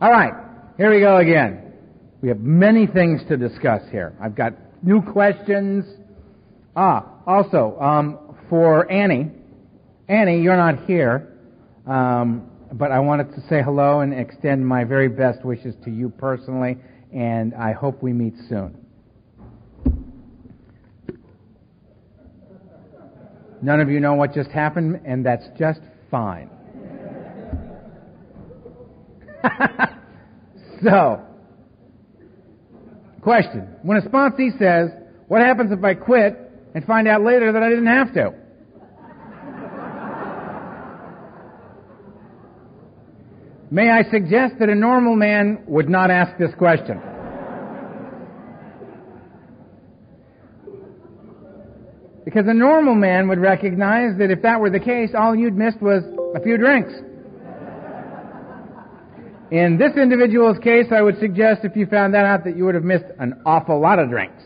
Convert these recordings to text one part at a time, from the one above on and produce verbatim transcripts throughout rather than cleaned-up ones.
All right, here we go again. We have many things to discuss here. I've got new questions. Ah, also, um, for Annie. Annie, you're not here, um, but I wanted to say hello and extend my very best wishes to you personally, and I hope we meet soon. None of you know what just happened, and that's just fine. So, question. When a sponsee says, what happens if I quit and find out later that I didn't have to? May I suggest that a normal man would not ask this question? Because a normal man would recognize that if that were the case, all you'd missed was a few drinks. In this individual's case, I would suggest if you found that out that you would have missed an awful lot of drinks.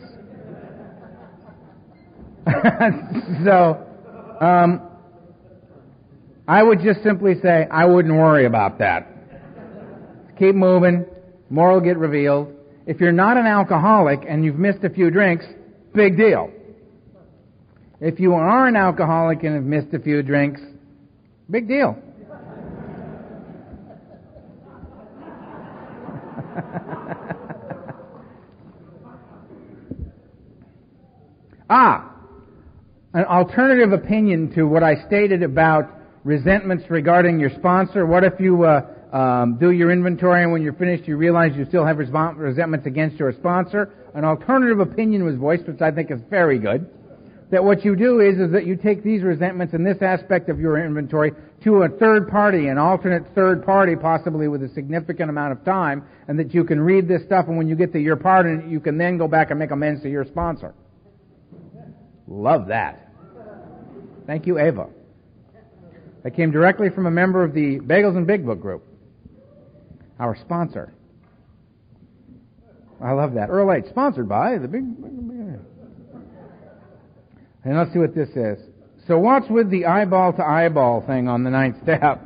So, um, I would just simply say, I wouldn't worry about that. Keep moving. More will get revealed. If you're not an alcoholic and you've missed a few drinks, big deal. If you are an alcoholic and have missed a few drinks, big deal. ah, an alternative opinion to what I stated about resentments regarding your sponsor. What if you uh, um, do your inventory and when you're finished you realize you still have resp- resentments against your sponsor? An alternative opinion was voiced, which I think is very good. That what you do is, is that you take these resentments and this aspect of your inventory to a third party, an alternate third party, possibly with a significant amount of time, and that you can read this stuff, and when you get to your part in it, you can then go back and make amends to your sponsor. Love that. Thank you, Ava. That came directly from a member of the Bagels and Big Book group, our sponsor. I love that. Earl H., sponsored by the Big Book. And let's see what this is. So what's with the eyeball-to-eyeball thing on the ninth step?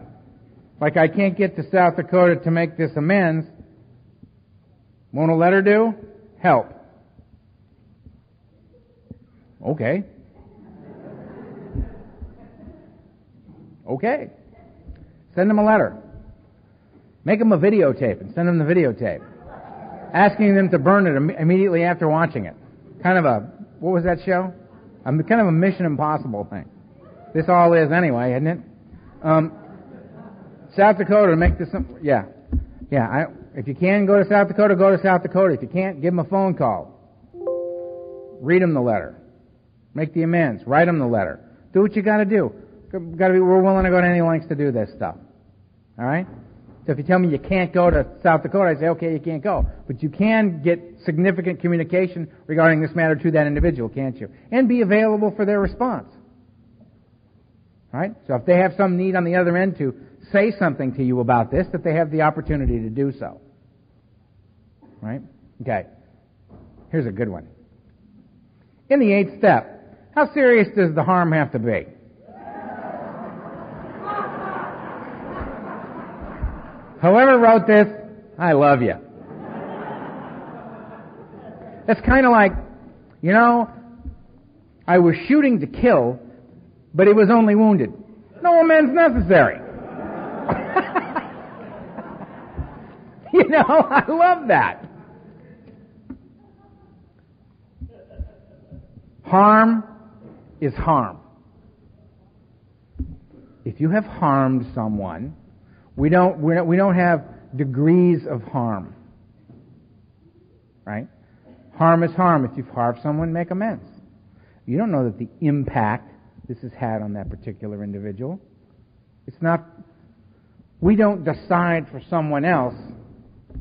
Like, I can't get to South Dakota to make this amends. Won't a letter do? Help. Okay. Okay. Send them a letter. Make them a videotape and send them the videotape. Asking them to burn it im- immediately after watching it. Kind of a, what was that show? I'm kind of a Mission Impossible thing. This all is anyway, isn't it? Um, South Dakota, make this some, yeah. Yeah, I, if you can go to South Dakota, go to South Dakota. If you can't, give them a phone call. Read them the letter. Make the amends. Write them the letter. Do what you got to do. Got to be. We're willing to go to any lengths to do this stuff. All right? So if you tell me you can't go to South Dakota, I say, okay, you can't go. But you can get significant communication regarding this matter to that individual, can't you? And be available for their response. All right? So if they have some need on the other end to say something to you about this, that they have the opportunity to do so. Right? Okay. Here's a good one. In the eighth step, how serious does the harm have to be? Whoever wrote this, I love you. It's kind of like, you know, I was shooting to kill, but it was only wounded. No amends necessary. You know, I love that. Harm is harm. If you have harmed someone, We don't, we're not, we don't have degrees of harm, right? Harm is harm. If you've harmed someone, make amends. You don't know that the impact this has had on that particular individual. It's not, we don't decide for someone else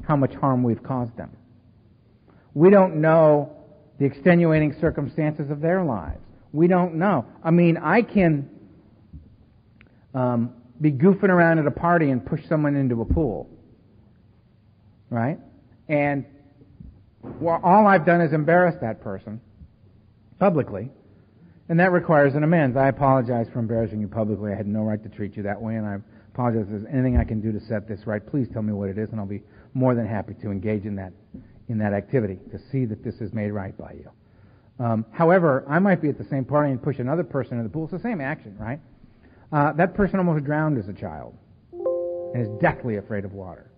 how much harm we've caused them. We don't know the extenuating circumstances of their lives. We don't know. I mean, I can... Um, be goofing around at a party and push someone into a pool, right? And well, all I've done is embarrass that person publicly, and that requires an amends. I apologize for embarrassing you publicly. I had no right to treat you that way, and I apologize if there's anything I can do to set this right. Please tell me what it is, and I'll be more than happy to engage in that in that activity to see that this is made right by you. Um, however, I might be at the same party and push another person into the pool. It's the same action, right? Uh, that person almost drowned as a child and is deathly afraid of water.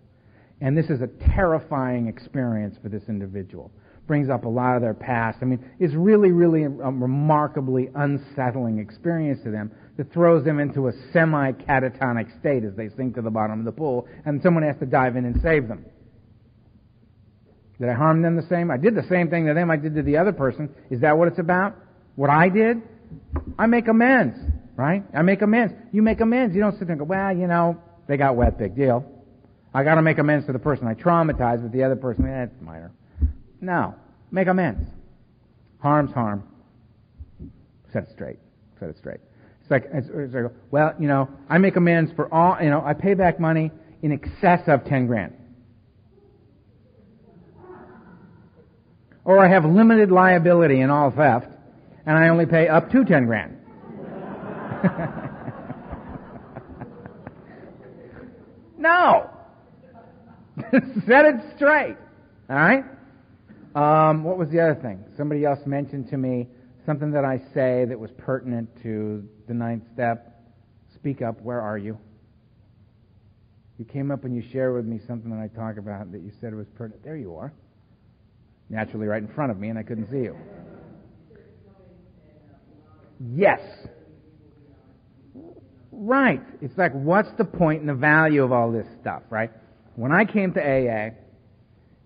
And this is a terrifying experience for this individual. Brings up a lot of their past. I mean, it's really, really a remarkably unsettling experience to them that throws them into a semi-catatonic state as they sink to the bottom of the pool, and someone has to dive in and save them. Did I harm them the same? I did the same thing to them I did to the other person. Is that what it's about? What I did? I make amends, right? I make amends. You make amends. You don't sit there and go, well, you know, they got wet, big deal. I got to make amends to the person I traumatized, but the other person, eh, it's minor. No. Make amends. Harm's harm. Set it straight. Set it straight. It's like, it's, it's like, well, you know, I make amends for all, you know, I pay back money in excess of ten grand. Or I have limited liability in all theft, and I only pay up to ten grand. No, set it straight. All right. Um, what was the other thing? Somebody else mentioned to me something that I say that was pertinent to the ninth step. Speak up. Where are you? You came up and you shared with me something that I talk about that you said was pertinent. There you are. Naturally right in front of me, and I couldn't see you. Yes. Right. It's like, what's the point and the value of all this stuff, right? When I came to A A,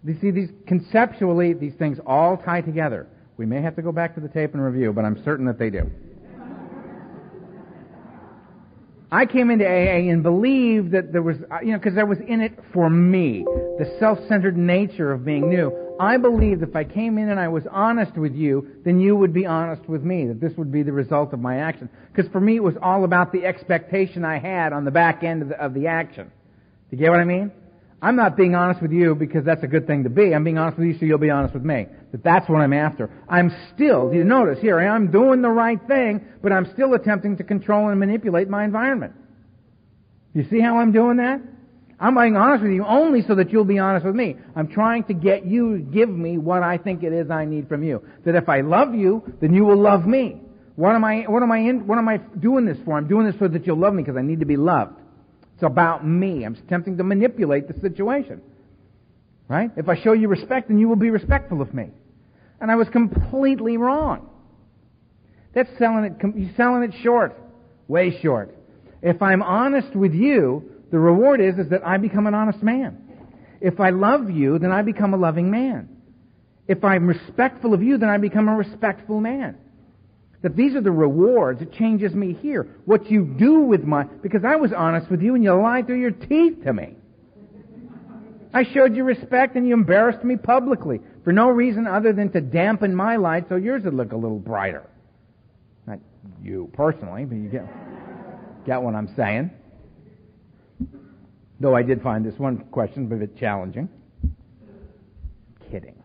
you see, these conceptually, these things all tie together. We may have to go back to the tape and review, but I'm certain that they do. I came into A A and believed that there was, you know, because I was in it for me. The self-centered nature of being new. I believed if I came in and I was honest with you, then you would be honest with me, that this would be the result of my action. Because for me, it was all about the expectation I had on the back end of the, of the action. Do you get what I mean? I'm not being honest with you because that's a good thing to be. I'm being honest with you so you'll be honest with me. That that's what I'm after. I'm still, you notice here, I'm doing the right thing, but I'm still attempting to control and manipulate my environment. You see how I'm doing that? I'm being honest with you only so that you'll be honest with me. I'm trying to get you to give me what I think it is I need from you. That if I love you, then you will love me. What am I, what am I, in, what am I doing this for? I'm doing this so that you'll love me because I need to be loved. It's about me. I'm attempting to manipulate the situation. Right? If I show you respect, then you will be respectful of me. And I was completely wrong. That's selling it, you're selling it short. Way short. If I'm honest with you, the reward is, is that I become an honest man. If I love you, then I become a loving man. If I'm respectful of you, then I become a respectful man. That these are the rewards. It changes me here. What you do with my... Because I was honest with you and you lied through your teeth to me. I showed you respect and you embarrassed me publicly for no reason other than to dampen my light so yours would look a little brighter. Not you personally, but you get, get what I'm saying. Though I did find this one question a bit challenging. I'm kidding.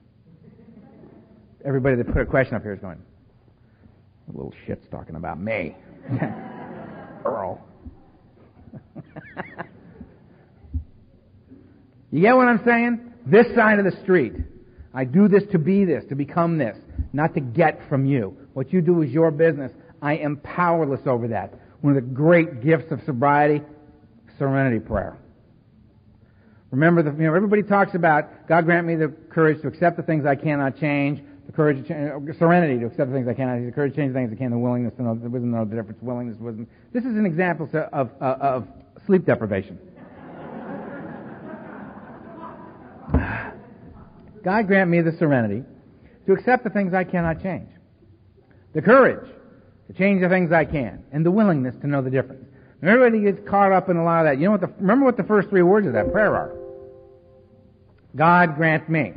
Everybody that put a question up here is going... A little shit's talking about me. Earl. You get what I'm saying? This side of the street. I do this to be this, to become this, not to get from you. What you do is your business. I am powerless over that. One of the great gifts of sobriety, serenity prayer. Remember, the, you know, everybody talks about, God grant me the courage to accept the things I cannot change, the courage to change, serenity to accept the things I cannot, the courage to change the things I can, the willingness to know, the wisdom to know the difference, willingness, wisdom. This is an example of, of, of sleep deprivation. God grant me the serenity to accept the things I cannot change, the courage to change the things I can, and the willingness to know the difference. And everybody gets caught up in a lot of that. You know what the, remember what the first three words of that prayer are? God grant me.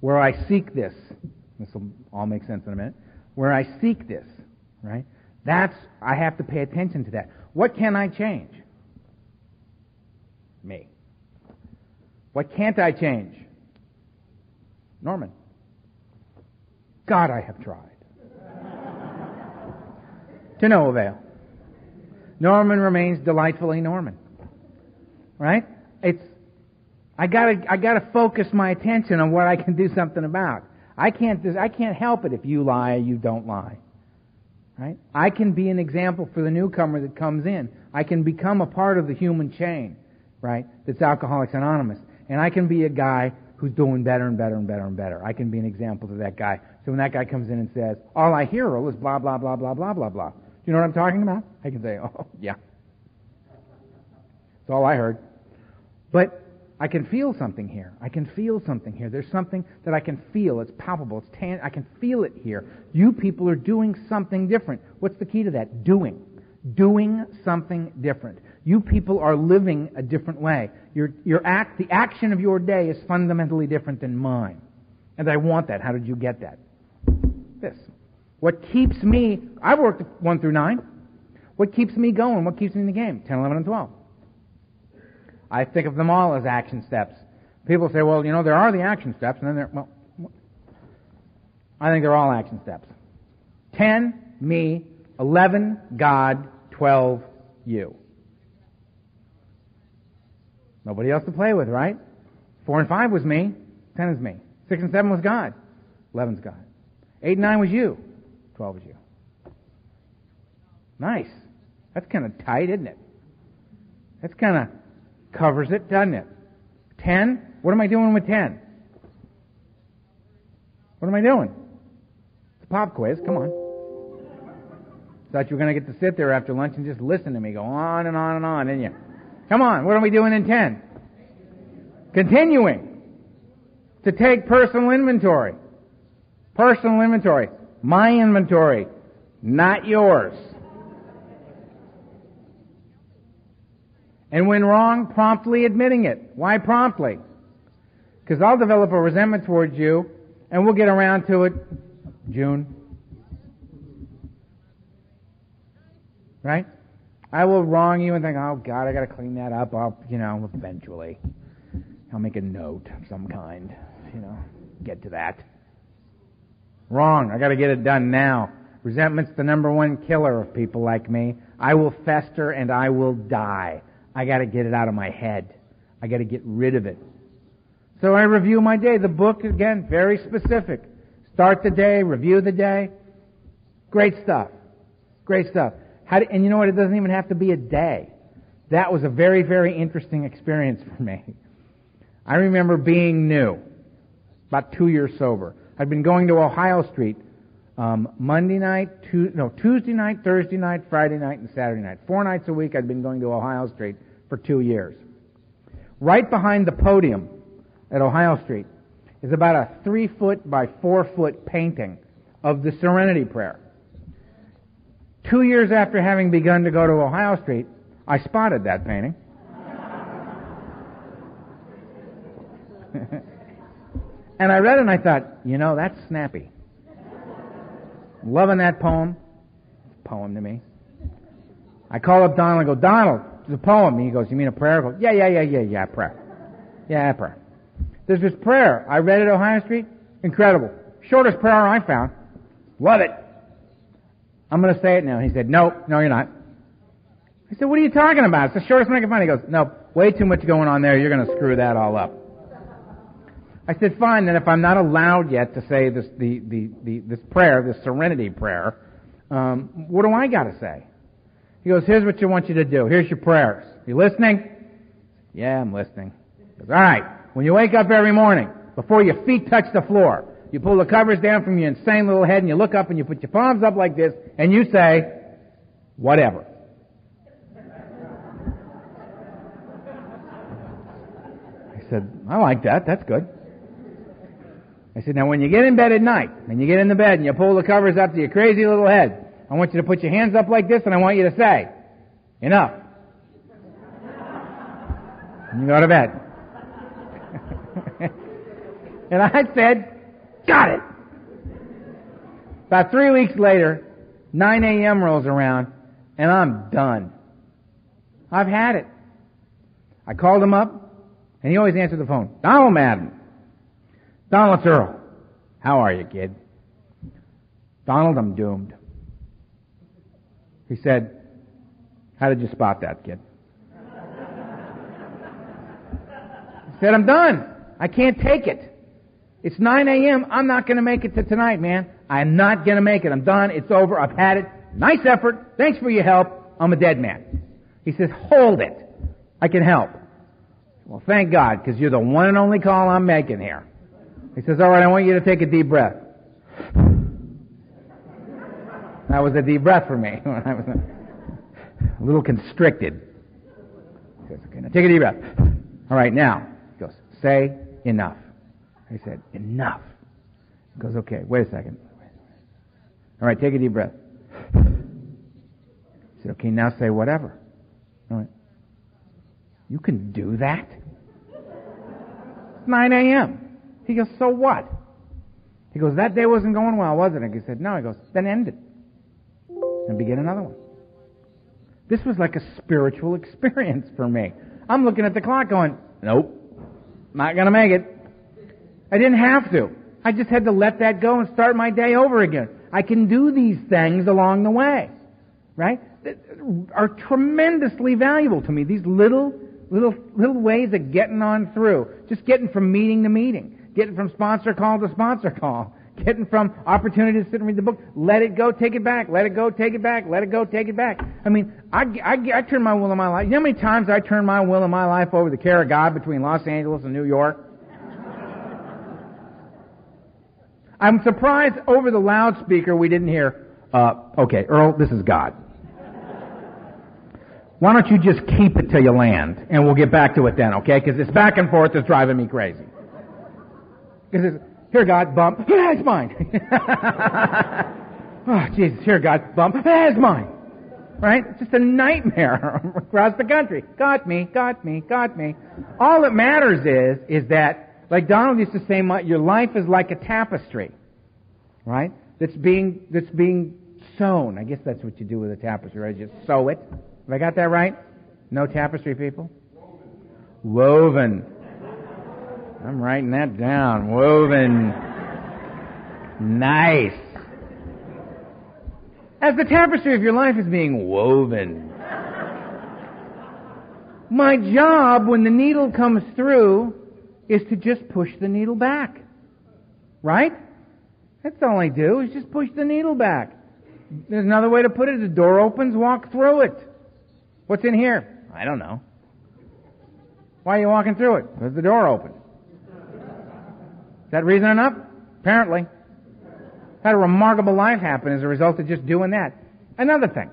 Where I seek this, this will all make sense in a minute, where I seek this, right? That's, I have to pay attention to that. What can I change? Me. What can't I change? Norman. God, I have tried. To no avail. Norman remains delightfully Norman. Right? It's I gotta I gotta focus my attention on what I can do something about. I can't I can't help it if you lie or you don't lie. Right? I can be an example for the newcomer that comes in. I can become a part of the human chain, right? That's Alcoholics Anonymous. And I can be a guy who's doing better and better and better and better. I can be an example to that guy. So when that guy comes in and says, all I hear is blah, blah, blah, blah, blah, blah, blah. Do you know what I'm talking about? I can say, oh, yeah. That's all I heard. But I can feel something here. I can feel something here. There's something that I can feel. It's palpable. It's tan- I can feel it here. You people are doing something different. What's the key to that? Doing. Doing something different. You people are living a different way. Your your act, the action of your day is fundamentally different than mine. And I want that. How did you get that? This. What keeps me, I've worked one through nine. What keeps me going? What keeps me in the game? ten, eleven, and twelve. I think of them all as action steps. People say, well, you know, there are the action steps, and then there, well, I think they're all action steps. ten, me, eleven, God, twelve, you. Nobody else to play with, right? Four and five was me, ten is me. Six and seven was God, eleven's God. Eight and nine was you, twelve was you. Nice. That's kind of tight, isn't it? That's kind of covers it, doesn't it? Ten? What am I doing with ten? What am I doing? It's a pop quiz. Come on. Thought you were going to get to sit there after lunch and just listen to me go on and on and on, didn't you? Come on. What are we doing in ten? Continuing to take personal inventory. Personal inventory. My inventory, not yours. And when wrong, promptly admitting it. Why promptly? Because I'll develop a resentment towards you, and we'll get around to it June. Right? I will wrong you and think, oh, God, I got to clean that up. I'll, you know, eventually. I'll make a note of some kind. You know, get to that. Wrong. I got to get it done now. Resentment's the number one killer of people like me. I will fester and I will die. I got to get it out of my head. I got to get rid of it. So I review my day. The book, again, very specific. Start the day, review the day. Great stuff. Great stuff. How do, and you know what? It doesn't even have to be a day. That was a very, very interesting experience for me. I remember being new, about two years sober. I'd been going to Ohio Street um, Monday night, tu- no Tuesday night, Thursday night, Friday night, and Saturday night. Four nights a week I'd been going to Ohio Street for two years. Right behind the podium at Ohio Street is about a three-foot by four-foot painting of the Serenity Prayer. Two years after having begun to go to Ohio Street, I spotted that painting. And I read it and I thought, you know, that's snappy. Loving that poem. It's a poem to me. I call up Donald and go, Donald, it's a poem. And he goes, you mean a prayer? I go, yeah, yeah, yeah, yeah, yeah, prayer. Yeah, prayer. There's this prayer I read at Ohio Street. Incredible. Shortest prayer I found. Love it. I'm going to say it now. And he said, nope, no, you're not. I said, what are you talking about? It's the shortest one I can find. He goes, nope, way too much going on there. You're going to screw that all up. I said, fine, then if I'm not allowed yet to say this the, the, the this prayer, this Serenity Prayer, um, what do I got to say? He goes, here's what you want you to do. Here's your prayers. You listening? Yeah, I'm listening. He goes, all right, when you wake up every morning, before your feet touch the floor, you pull the covers down from your insane little head and you look up and you put your palms up like this and you say, whatever. I said, I like that. That's good. I said, now when you get in bed at night, and you get in the bed and you pull the covers up to your crazy little head, I want you to put your hands up like this and I want you to say, enough. And you go to bed. And I said, got it. About three weeks later, nine a.m. rolls around and I'm done. I've had it. I called him up and he always answered the phone. Donald Madden. Donald, it's Earl. How are you, kid? Donald, I'm doomed. He said, How did you spot that, kid? He said, I'm done. I can't take it. It's nine a.m. I'm not going to make it to tonight, man. I'm not going to make it. I'm done. It's over. I've had it. Nice effort. Thanks for your help. I'm a dead man. He says, hold it. I can help. Well, thank God, because you're the one and only call I'm making here. He says, all right, I want you to take a deep breath. That was a deep breath for me. I was a little constricted. He says, okay, now take a deep breath. All right, now. He goes, say enough. I said, enough. He goes, okay, wait a second. All right, take a deep breath. He said, okay, now say whatever. I went, you can do that? It's nine a.m. He goes, so what? He goes, that day wasn't going well, was it? And he said, no. He goes, then end it. And begin another one. This was like a spiritual experience for me. I'm looking at the clock going, nope, not going to make it. I didn't have to. I just had to let that go and start my day over again. I can do these things along the way, right? That are tremendously valuable to me. These little, little, little ways of getting on through. Just getting from meeting to meeting. Getting from sponsor call to sponsor call. Getting from opportunity to sit and read the book. Let it go, take it back. Let it go, take it back. Let it go, take it back. I mean, I, I, I turn my will in my life. You know how many times I turn my will in my life over the care of God between Los Angeles and New York? I'm surprised over the loudspeaker we didn't hear, uh, okay, Earl, this is God. Why don't you just keep it till you land, and we'll get back to it then, okay? Because this back and forth is driving me crazy. Because it's, here, God, bump, yeah, it's mine. Oh, Jesus, here, God, bump, yeah, it's mine. Right? It's just a nightmare across the country. Got me, got me, got me. All that matters is, is that, like Donald used to say, your life is like a tapestry, right? That's being that's being sewn. I guess that's what you do with a tapestry, right? You just sew it. Have I got that right? No tapestry people? Woven. Woven. I'm writing that down. Woven. Nice. As the tapestry of your life is being woven. My job, when the needle comes through, is to just push the needle back. Right? That's all I do, is just push the needle back. There's another way to put it. The door opens, walk through it. What's in here? I don't know. Why are you walking through it? Because the door opened. Is that reason enough? Apparently. Had a remarkable life happen as a result of just doing that. Another thing.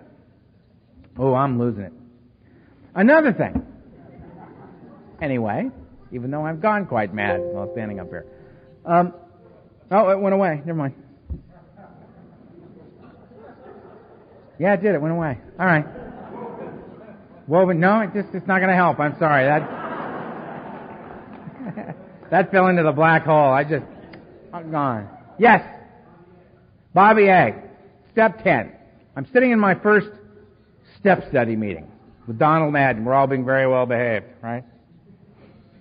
Oh, I'm losing it. Another thing. Anyway, even though I've gone quite mad while standing up here. Um, oh, it went away. Never mind. Yeah, it did. It went away. All right. Well, but no, it just, it's not going to help. I'm sorry. That that fell into the black hole. I just, I'm gone. Yes. Bobby A., step ten. I'm sitting in my first step study meeting with Donald Madden. We're all being very well behaved, right?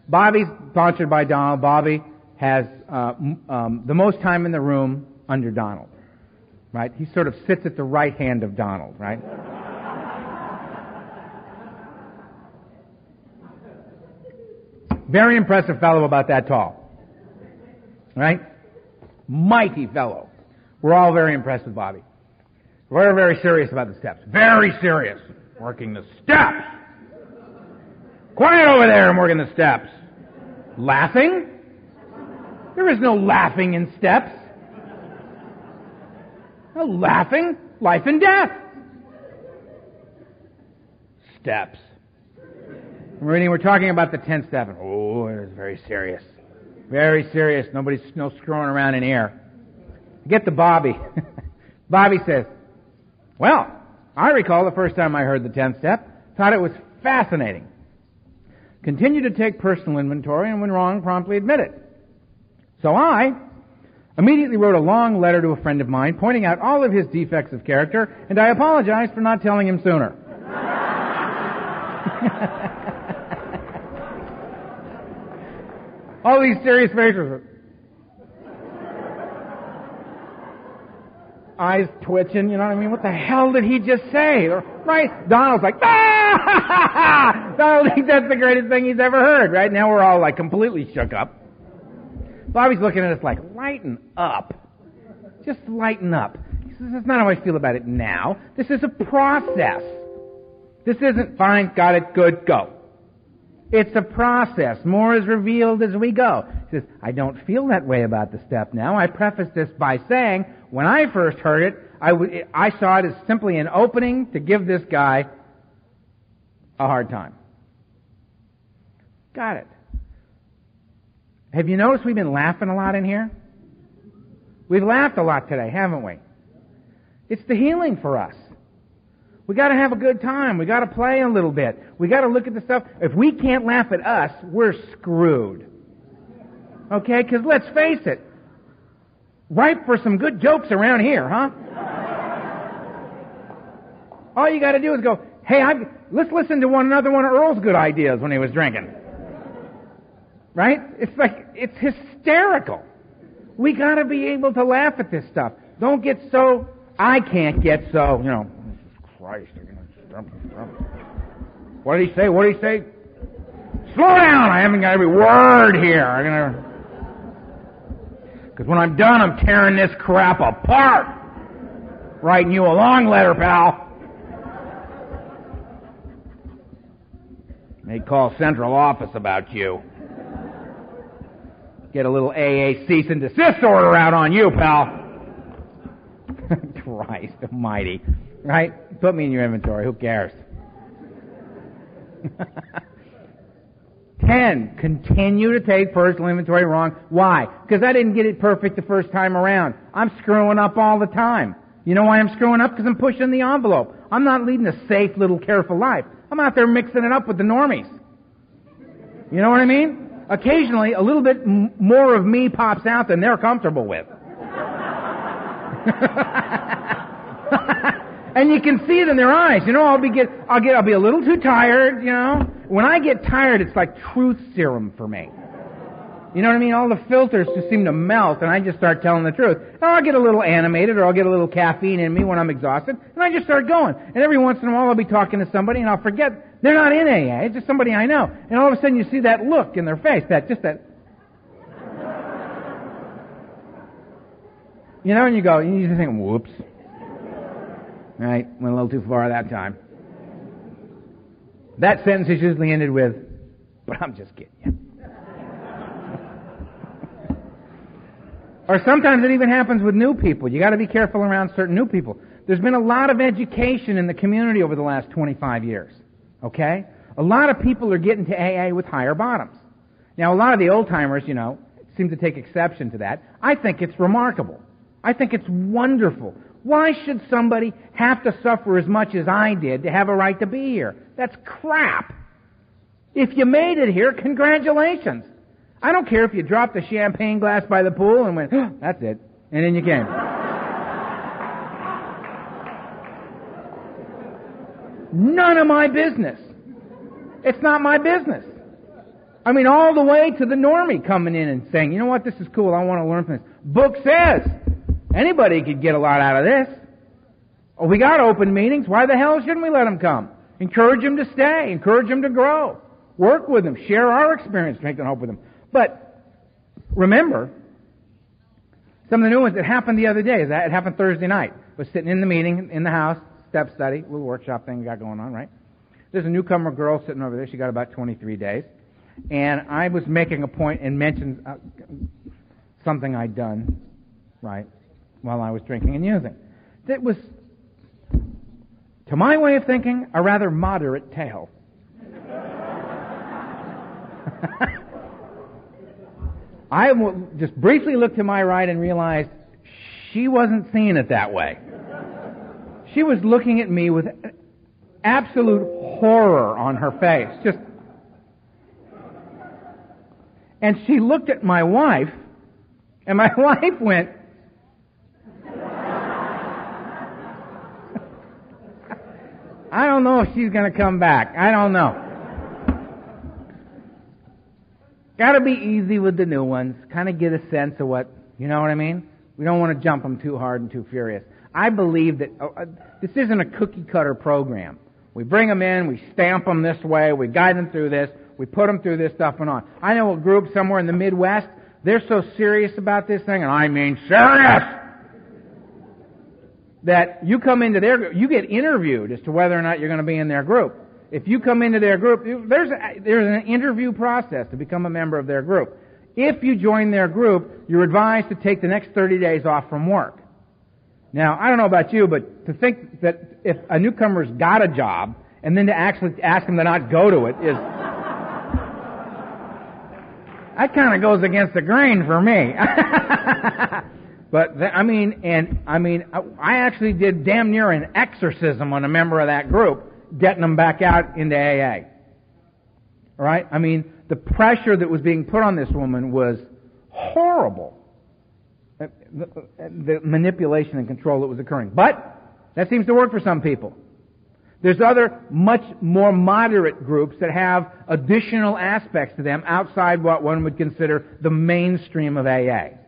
Bobby's sponsored by Donald. Bobby has uh, um, the most time in the room under Donald, right? He sort of sits at the right hand of Donald, right? Very impressive fellow, about that tall, right? Mighty fellow. We're all very impressed with Bobby. We're very serious about the steps. Very serious. Working the steps. Quiet over there, I'm working the steps. Laughing? There is no laughing in steps. No laughing. Life and death. Steps. We're we're talking about the tenth step. Oh, it is very serious. Very serious. Nobody's no screwing around in here. Get to Bobby. Bobby says, well, I recall the first time I heard the tenth step, thought it was fascinating. Continue to take personal inventory, and when wrong, promptly admit it. So I immediately wrote a long letter to a friend of mine pointing out all of his defects of character, and I apologized for not telling him sooner. All these serious faces. eyes twitching, you know what I mean? What the hell did he just say? Right? Donald's like, ah! Donald thinks that's the greatest thing he's ever heard, right? Now we're all like completely shook up. Bobby's looking at us like, lighten up. Just lighten up. He says, this is not how I feel about it now. This is a process. This isn't fine, got it, good, go. It's a process. More is revealed as we go. He says, I don't feel that way about the step now. I preface this by saying, when I first heard it, I, w- I saw it as simply an opening to give this guy a hard time. Got it. Have you noticed we've been laughing a lot in here? We've laughed a lot today, haven't we? It's the healing for us. We got to have a good time. We got to play a little bit. We got to look at the stuff. If we can't laugh at us, we're screwed. Okay? Because let's face it, ripe for some good jokes around here, huh? All you got to do is go, hey, I'm, let's listen to one another one of Earl's good ideas when he was drinking. Right? It's like, it's hysterical. We got to be able to laugh at this stuff. Don't get so, I can't get so, you know. Christ, they're going to stump and stump. What did he say? What did he say? Slow down! I haven't got every word here. I'm going to... Because when I'm done, I'm tearing this crap apart. Writing you a long letter, pal. They call central office about you. Get a little A A cease and desist order out on you, pal. Christ almighty. Right? Put me in your inventory. Who cares? Ten, continue to take personal inventory wrong. Why? Because I didn't get it perfect the first time around. I'm screwing up all the time. You know why I'm screwing up? Because I'm pushing the envelope. I'm not leading a safe, little, careful life. I'm out there mixing it up with the normies. You know what I mean? Occasionally, a little bit m- more of me pops out than they're comfortable with. And you can see it in their eyes. You know, I'll be get, I'll get, I'll be a little too tired. You know, when I get tired, it's like truth serum for me. You know what I mean? All the filters just seem to melt, and I just start telling the truth. And I'll get a little animated, or I'll get a little caffeine in me when I'm exhausted, and I just start going. And every once in a while, I'll be talking to somebody, and I'll forget they're not in A A. It's just somebody I know. And all of a sudden, you see that look in their face, that just that. You know, and you go, and you just think, whoops. Right, went a little too far that time. That sentence is usually ended with, but I'm just kidding you. Or sometimes it even happens with new people. You got to be careful around certain new people. There's been a lot of education in the community over the last twenty-five years. Okay? A lot of people are getting to A A with higher bottoms. Now, a lot of the old-timers, you know, seem to take exception to that. I think it's remarkable. I think it's wonderful. Why should somebody have to suffer as much as I did to have a right to be here? That's crap. If you made it here, congratulations. I don't care if you dropped a champagne glass by the pool and went, oh, that's it, and then you came. None of my business. It's not my business. I mean, all the way to the normie coming in and saying, you know what, this is cool, I want to learn from this. Book says... Anybody could get a lot out of this. Oh, we got open meetings. Why the hell shouldn't we let them come? Encourage them to stay. Encourage them to grow. Work with them. Share our experience, strength, and hope with them. But remember, some of the new ones that happened the other day, is that it happened Thursday night. I was sitting in the meeting, in the house, step study, little workshop thing we got going on, right? There's a newcomer girl sitting over there. She got about twenty-three days. And I was making a point and mentioned uh, something I'd done, right? While I was drinking and using. It was, to my way of thinking, a rather moderate tale. I just briefly looked to my right and realized she wasn't seeing it that way. She was looking at me with absolute horror on her face. Just, and she looked at my wife, and my wife went, I don't know if she's going to come back. I don't know. Got to be easy with the new ones. Kind of get a sense of what, you know what I mean? We don't want to jump them too hard and too furious. I believe that uh, this isn't a cookie-cutter program. We bring them in, we stamp them this way, we guide them through this, we put them through this stuff and on. I know a group somewhere in the Midwest, they're so serious about this thing, and I mean serious, that you come into their group, you get interviewed as to whether or not you're going to be in their group. If you come into their group, there's a, there's an interview process to become a member of their group. If you join their group, you're advised to take the next thirty days off from work. Now, I don't know about you, but to think that if a newcomer's got a job and then to actually ask him to not go to it is... that kind of goes against the grain for me. But, I mean, and I mean, I actually did damn near an exorcism on a member of that group, getting them back out into A A. All right? I mean, the pressure that was being put on this woman was horrible. The, the manipulation and control that was occurring. But that seems to work for some people. There's other much more moderate groups that have additional aspects to them outside what one would consider the mainstream of A A.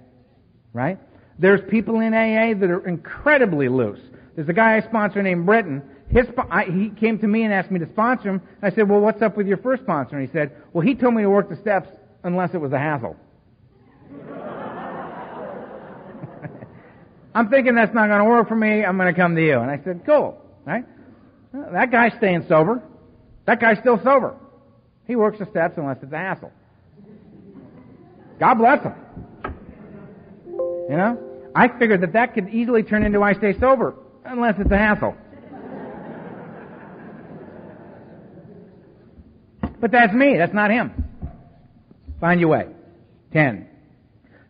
Right? There's people in A A that are incredibly loose. There's a guy I sponsor named Britton. His, I, he came to me and asked me to sponsor him. I said, well, what's up with your first sponsor? And he said, well, he told me to work the steps unless it was a hassle. I'm thinking that's not going to work for me. I'm going to come to you. And I said, cool. Right? That guy's staying sober. That guy's still sober. He works the steps unless it's a hassle. God bless him. You know? I figured that that could easily turn into I stay sober unless it's a hassle. But that's me. That's not him. Find your way. Ten.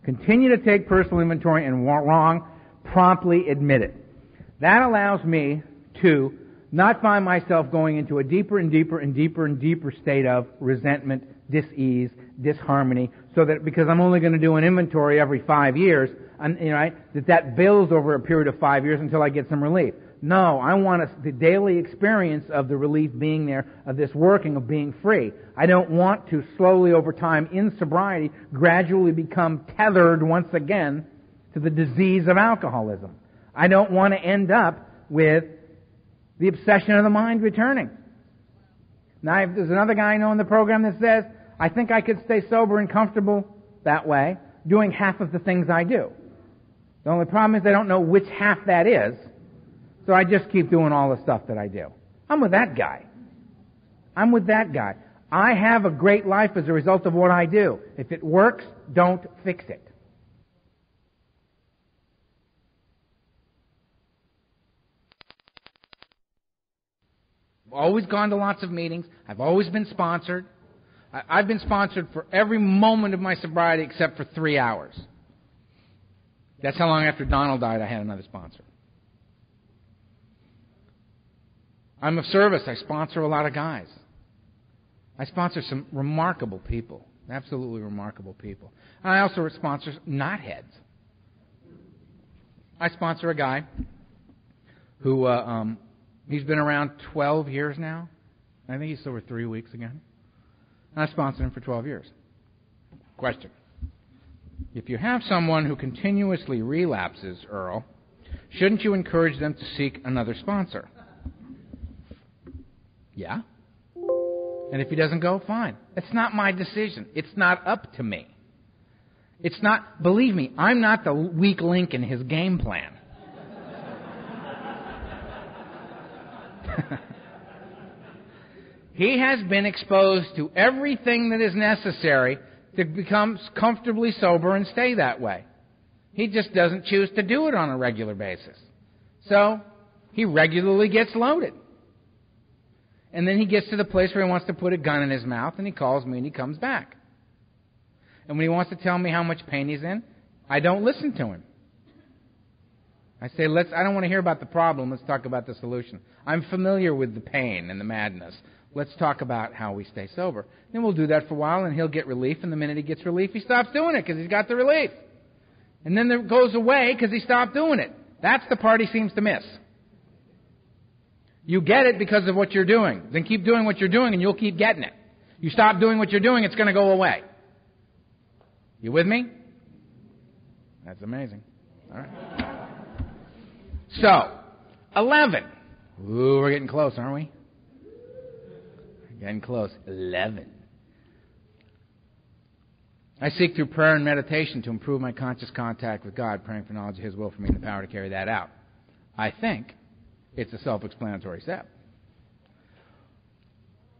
Continue to take personal inventory and wrong. Promptly admit it. That allows me to not find myself going into a deeper and deeper and deeper and deeper state of resentment, dis-ease, disharmony, so that because I'm only going to do an inventory every five years, I'm, you know, I, that that builds over a period of five years until I get some relief. No, I want a, the daily experience of the relief being there, of this working, of being free. I don't want to slowly over time in sobriety gradually become tethered once again to the disease of alcoholism. I don't want to end up with the obsession of the mind returning. Now, if there's another guy I know in the program that says, I think I could stay sober and comfortable that way, doing half of the things I do. The only problem is I don't know which half that is, so I just keep doing all the stuff that I do. I'm with that guy. I'm with that guy. I have a great life as a result of what I do. If it works, don't fix it. I've always gone to lots of meetings. I've always been sponsored. I, I've been sponsored for every moment of my sobriety except for three hours. That's how long after Donald died I had another sponsor. I'm of service. I sponsor a lot of guys. I sponsor some remarkable people, absolutely remarkable people. And I also sponsor knotheads. I sponsor a guy who... Uh, um, He's been around twelve years now. I think he's sober three weeks again. And I sponsored him for twelve years. Question. If you have someone who continuously relapses, Earl, shouldn't you encourage them to seek another sponsor? Yeah. And if he doesn't go, fine. It's not my decision. It's not up to me. It's not, believe me, I'm not the weak link in his game plan. He has been exposed to everything that is necessary to become comfortably sober and stay that way. He just doesn't choose to do it on a regular basis. So he regularly gets loaded. And then he gets to the place where he wants to put a gun in his mouth, and he calls me and he comes back. And when he wants to tell me how much pain he's in, I don't listen to him. I say, let's. I don't want to hear about the problem. Let's talk about the solution. I'm familiar with the pain and the madness. Let's talk about how we stay sober. Then we'll do that for a while, and he'll get relief. And the minute he gets relief, he stops doing it because he's got the relief. And then it goes away because he stopped doing it. That's the part he seems to miss. You get it because of what you're doing. Then keep doing what you're doing, and you'll keep getting it. You stop doing what you're doing, it's going to go away. You with me? That's amazing. All right. So, eleven. Ooh, we're getting close, aren't we? We're getting close. eleven. I seek through prayer and meditation to improve my conscious contact with God, praying for knowledge of His will for me and the power to carry that out. I think it's a self-explanatory step.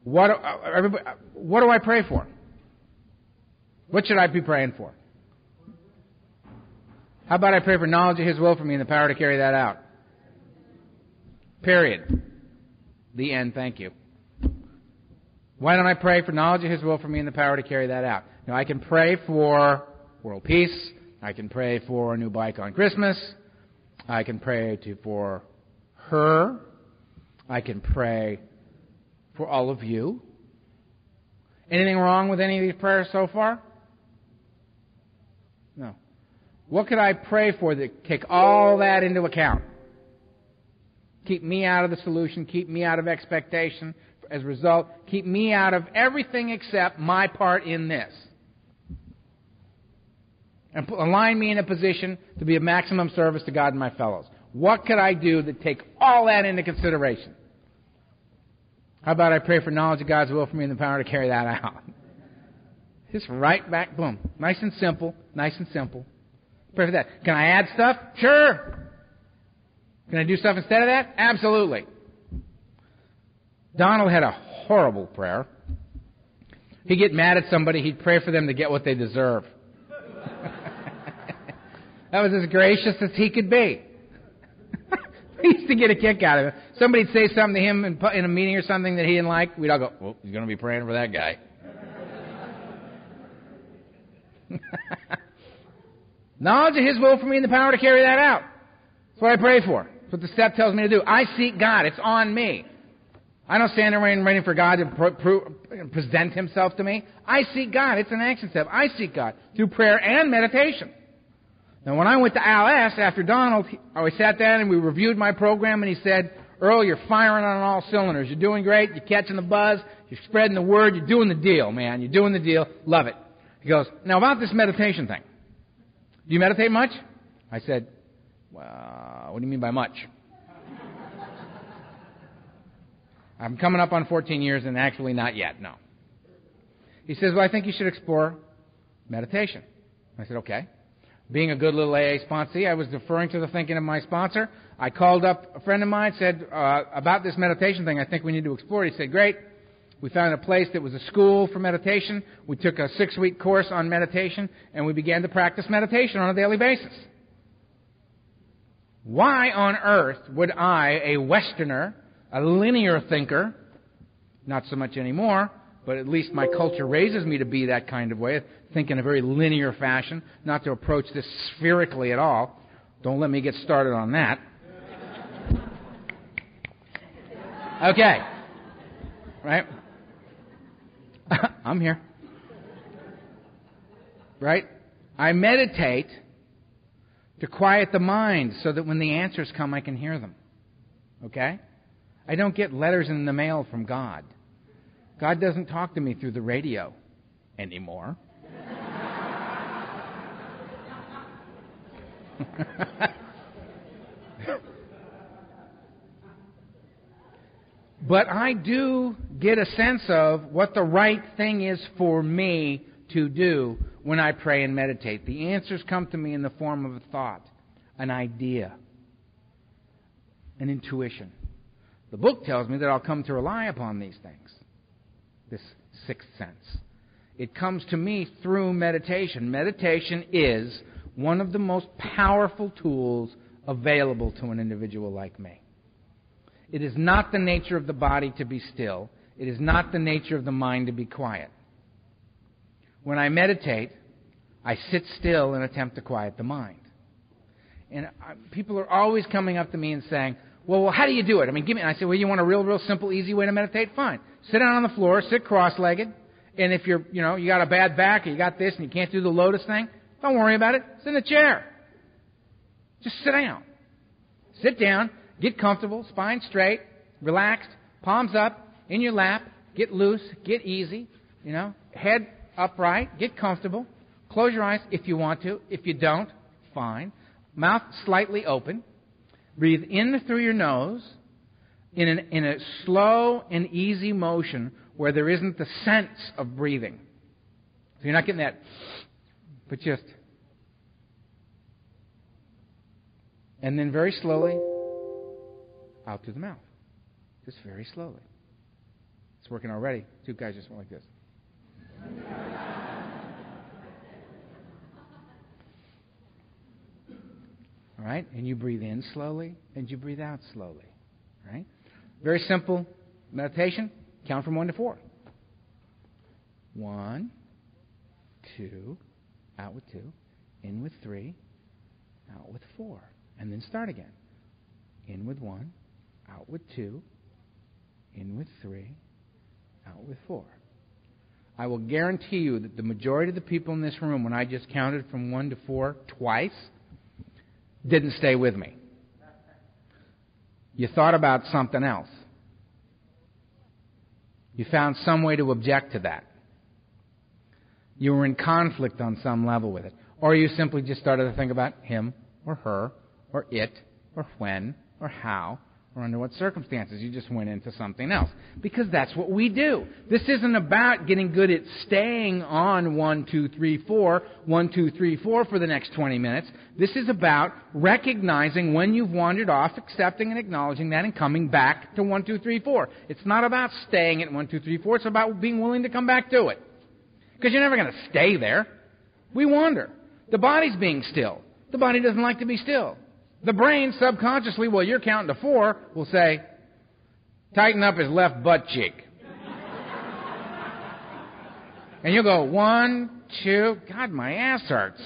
What do, everybody, what do I pray for? What should I be praying for? How about I pray for knowledge of His will for me and the power to carry that out? Period. The end, thank you. Why don't I pray for knowledge of His will for me and the power to carry that out? Now, I can pray for world peace. I can pray for a new bike on Christmas. I can pray to, for her. I can pray for all of you. Anything wrong with any of these prayers so far? No. What could I pray for that take all that into account? Keep me out of the solution. Keep me out of expectation. As a result, keep me out of everything except my part in this. And align me in a position to be of maximum service to God and my fellows. What could I do that take all that into consideration? How about I pray for knowledge of God's will for me and the power to carry that out? Just right back, boom. Nice and simple. Nice and simple. Pray for that. Can I add stuff? Sure. Can I do stuff instead of that? Absolutely. Donald had a horrible prayer. He'd get mad at somebody. He'd pray for them to get what they deserve. That was as gracious as he could be. He used to get a kick out of it. Somebody'd say something to him in, in a meeting or something that he didn't like. We'd all go, well, he's going to be praying for that guy. Knowledge of His will for me and the power to carry that out. That's what I pray for. That's what the step tells me to do. I seek God. It's on me. I don't stand around waiting for God to pro- pro- present Himself to me. I seek God. It's an action step. I seek God through prayer and meditation. Now, when I went to Al S. after Donald, I sat down and we reviewed my program, and he said, Earl, you're firing on all cylinders. You're doing great. You're catching the buzz. You're spreading the word. You're doing the deal, man. You're doing the deal. Love it. He goes, now about this meditation thing. Do you meditate much? I said, well, what do you mean by much? I'm coming up on fourteen years and actually not yet, no. He says, well, I think you should explore meditation. I said, okay. Being a good little A A sponsee, I was deferring to the thinking of my sponsor. I called up a friend of mine, said, uh, about this meditation thing, I think we need to explore it. He said, great. We found a place that was a school for meditation. We took a six-week course on meditation, and we began to practice meditation on a daily basis. Why on earth would I, a Westerner, a linear thinker, not so much anymore, but at least my culture raises me to be that kind of way, think in a very linear fashion, not to approach this spherically at all. Don't let me get started on that. Okay. Right? I'm here. Right? I meditate to quiet the mind so that when the answers come, I can hear them. Okay? I don't get letters in the mail from God. God doesn't talk to me through the radio anymore. But I do get a sense of what the right thing is for me to do when I pray and meditate. The answers come to me in the form of a thought, an idea, an intuition. The book tells me that I'll come to rely upon these things, this sixth sense. It comes to me through meditation. Meditation is one of the most powerful tools available to an individual like me. It is not the nature of the body to be still. It is not the nature of the mind to be quiet. When I meditate, I sit still and attempt to quiet the mind. And I, people are always coming up to me and saying, well, well, how do you do it? I mean, give me. And I say, well, you want a real, real simple, easy way to meditate? Fine. Sit down on the floor, sit cross-legged. And if you're, you know, you got a bad back or you got this and you can't do the lotus thing, don't worry about it. Sit in a chair. Just sit down. Sit down. Get comfortable, spine straight, relaxed, palms up, in your lap, get loose, get easy, you know, head upright, get comfortable, close your eyes if you want to, if you don't, fine, mouth slightly open, Breathe in through your nose in, an, in a slow and easy motion where there isn't the sense of breathing. So you're not getting that, but just... And then very slowly, out through the mouth. Just very slowly. It's working already. Two guys just went like this. All right? And you breathe in slowly, and you breathe out slowly. All right? Very simple meditation. Count from one to four. One, two, out with two, in with three, out with four. And then start again. In with one, out with two, in with three, out with four. I will guarantee you that the majority of the people in this room, when I just counted from one to four twice, didn't stay with me. You thought about something else. You found some way to object to that. You were in conflict on some level with it. Or you simply just started to think about him or her or it or when or how or under what circumstances. You just went into something else because that's what we do. This isn't about getting good at staying on one, two, three, four, one, two, three, four for the next twenty minutes. This is about recognizing when you've wandered off, accepting and acknowledging that and coming back to one, two, three, four. It's not about staying at one, two, three, four. It's about being willing to come back to it because you're never going to stay there. We wander. The body's being still. The body doesn't like to be still. The brain subconsciously, while you're counting to four, will say, tighten up his left butt cheek. And you'll go, one, two, God, my ass hurts.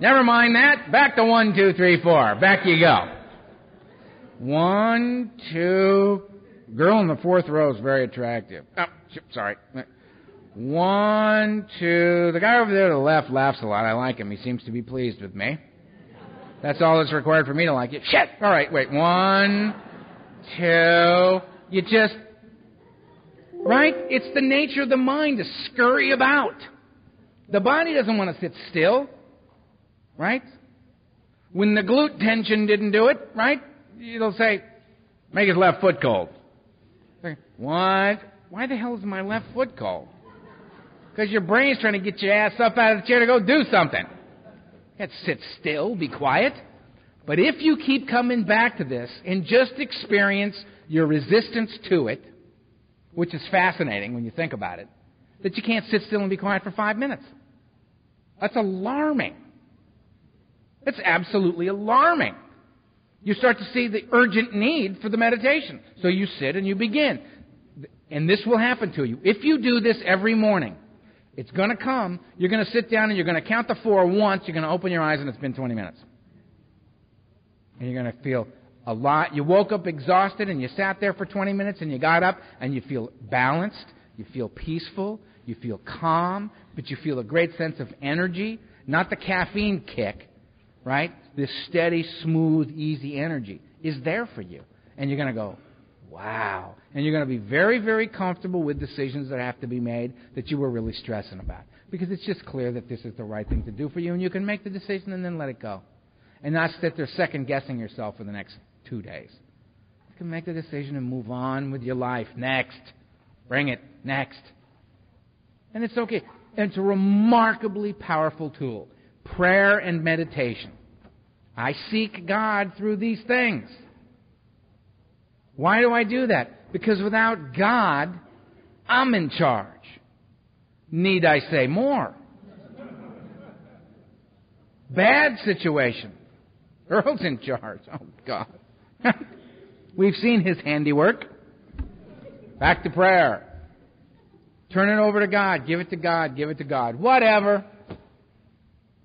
Never mind that. Back to one, two, three, four. Back you go. One, two. Girl in the fourth row is very attractive. Oh, sorry. One, two. The guy over there to the left laughs a lot. I like him. He seems to be pleased with me. That's all that's required for me to like it. Shit! All right, wait. One, two. You just... Right? It's the nature of the mind to scurry about. The body doesn't want to sit still. Right? When the glute tension didn't do it, right? It'll say, make his left foot cold. What? Why the hell is my left foot cold? Because your brain's trying to get your ass up out of the chair to go do something. You have to sit still, be quiet. But if you keep coming back to this and just experience your resistance to it, which is fascinating when you think about it, that you can't sit still and be quiet for five minutes. That's alarming. That's absolutely alarming. You start to see the urgent need for the meditation. So you sit and you begin. And this will happen to you. If you do this every morning, it's going to come. You're going to sit down and you're going to count to four once. You're going to open your eyes and it's been twenty minutes. And you're going to feel a lot. You woke up exhausted and you sat there for twenty minutes and you got up and you feel balanced. You feel peaceful. You feel calm. But you feel a great sense of energy. Not the caffeine kick, right? This steady, smooth, easy energy is there for you. And you're going to go, wow. And you're going to be very, very comfortable with decisions that have to be made that you were really stressing about. Because it's just clear that this is the right thing to do for you, and you can make the decision and then let it go. And not sit there second-guessing yourself for the next two days. You can make the decision and move on with your life. Next. Bring it. Next. And it's okay. And it's a remarkably powerful tool. Prayer and meditation. I seek God through these things. Why do I do that? Because without God, I'm in charge. Need I say more? Bad situation. Earl's in charge. Oh, God. We've seen his handiwork. Back to prayer. Turn it over to God. Give it to God. Give it to God. Whatever.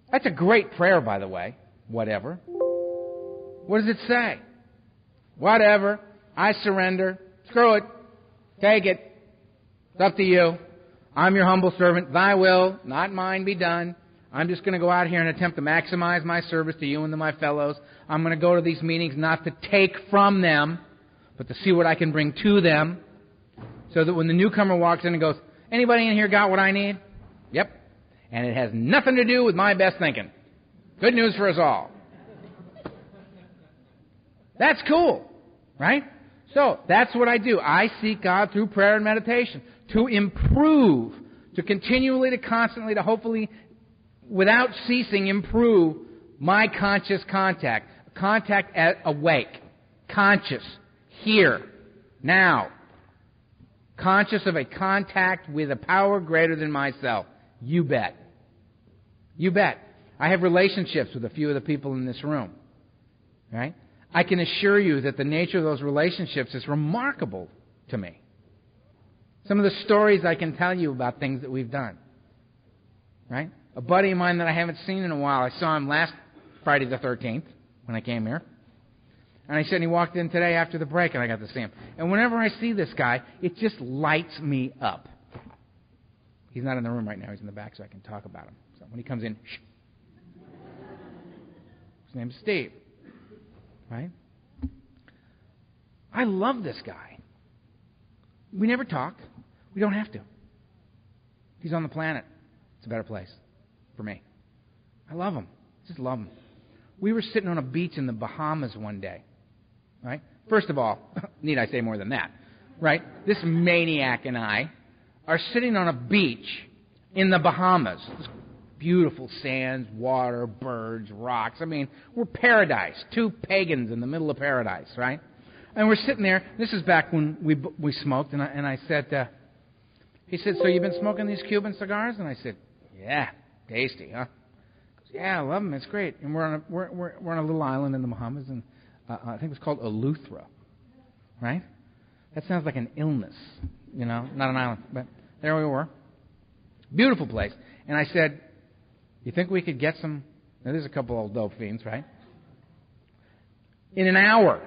That's a great prayer, by the way. Whatever. What does it say? Whatever. I surrender. Screw it. Take it. It's up to you. I'm your humble servant. Thy will, not mine, be done. I'm just going to go out here and attempt to maximize my service to you and to my fellows. I'm going to go to these meetings not to take from them, but to see what I can bring to them, so that when the newcomer walks in and goes, anybody in here got what I need? Yep. And it has nothing to do with my best thinking. Good news for us all. That's cool, right? So that's what I do. I seek God through prayer and meditation to improve, to continually, to constantly, to hopefully, without ceasing, improve my conscious contact. Contact at awake. Conscious. Here. Now. Conscious of a contact with a power greater than myself. You bet. You bet. I have relationships with a few of the people in this room. Right? I can assure you that the nature of those relationships is remarkable to me. Some of the stories I can tell you about things that we've done. Right? A buddy of mine that I haven't seen in a while, I saw him last Friday the thirteenth when I came here. And I said, and he walked in today after the break, and I got to see him. And whenever I see this guy, it just lights me up. He's not in the room right now. He's in the back, so I can talk about him. So when he comes in, shh. His name's Steve. Right? I love this guy. We never talk. We don't have to. He's on the planet. It's a better place for me. I love him. Just love him. We were sitting on a beach in the Bahamas one day. Right? First of all, need I say more than that? Right? This maniac and I are sitting on a beach in the Bahamas. This beautiful sands, water, birds, rocks. I mean, we're paradise. Two pagans in the middle of paradise, right? And we're sitting there. This is back when we we smoked, and I, and I said, uh, he said, so you've been smoking these Cuban cigars? And I said, yeah, tasty, huh? He goes, yeah, I love them. It's great. And we're on a, we're, we're, we're on a little island in the Bahamas, and uh, I think it's called Eleuthera, right? That sounds like an illness, you know, not an island, but there we were. Beautiful place. And I said, you think we could get some? Now, there's a couple old dope fiends, right? In an hour,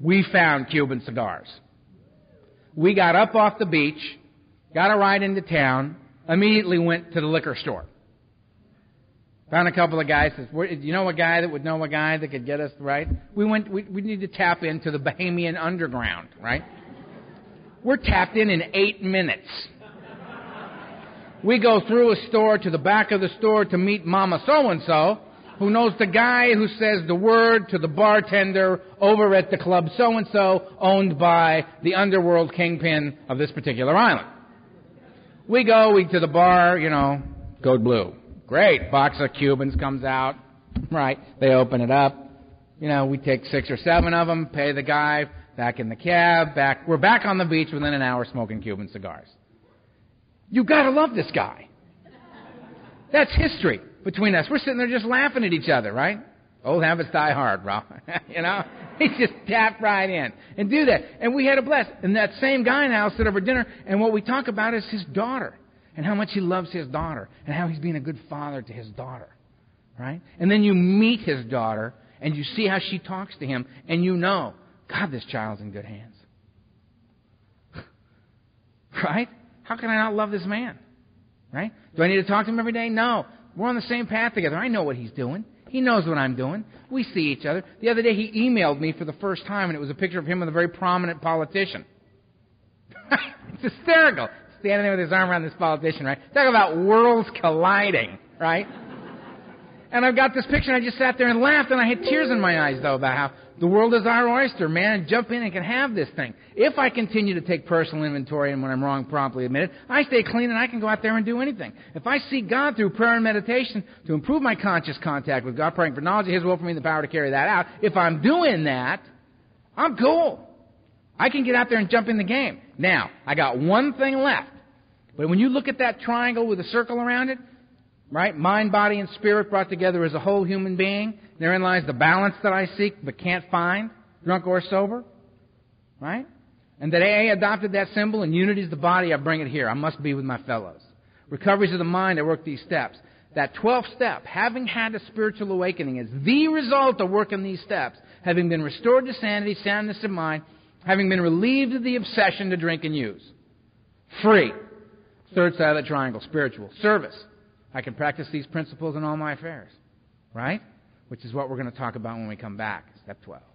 we found Cuban cigars. We got up off the beach, got a ride into town, immediately went to the liquor store. Found a couple of guys. Says, you know a guy that would know a guy that could get us, right? We went. We, we need to tap into the Bahamian underground, right? We're tapped in in eight minutes. We go through a store to the back of the store to meet Mama so-and-so, who knows the guy who says the word to the bartender over at the club so-and-so, owned by the underworld kingpin of this particular island. We go we to the bar, you know, Code Blue. Great. Box of Cubans comes out. Right. They open it up. You know, we take six or seven of them, pay the guy, back in the cab, back. We're back on the beach within an hour smoking Cuban cigars. You gotta love this guy. That's history between us. We're sitting there just laughing at each other, right? Old habits die hard, Rob. You know? He just tapped right in and do that. And we had a blast. And that same guy now sit over dinner, and what we talk about is his daughter and how much he loves his daughter and how he's being a good father to his daughter, right? And then you meet his daughter and you see how she talks to him, and you know, God, this child's in good hands. Right? How can I not love this man? Right? Do I need to talk to him every day? No. We're on the same path together. I know what he's doing. He knows what I'm doing. We see each other. The other day he emailed me for the first time, and it was a picture of him with a very prominent politician. It's hysterical. Standing there with his arm around this politician, right? Talk about worlds colliding, right? And I've got this picture, and I just sat there and laughed, and I had tears in my eyes, though, about how the world is our oyster, man. Jump in and can have this thing. If I continue to take personal inventory and when I'm wrong, promptly admit it, I stay clean and I can go out there and do anything. If I seek God through prayer and meditation to improve my conscious contact with God, praying for knowledge of His will for me and the power to carry that out, if I'm doing that, I'm cool. I can get out there and jump in the game. Now, I got one thing left. But when you look at that triangle with a circle around it, right? Mind, body, and spirit brought together as a whole human being. Therein lies the balance that I seek but can't find, drunk or sober. Right? And that A A adopted that symbol, and unity is the body, I bring it here. I must be with my fellows. Recoveries of the mind, I work these steps. That twelfth step, having had a spiritual awakening, is the result of working these steps. Having been restored to sanity, soundness of mind, having been relieved of the obsession to drink and use. Free. Third side of the triangle, spiritual. Service. I can practice these principles in all my affairs, right? Which is what we're going to talk about when we come back, step twelve.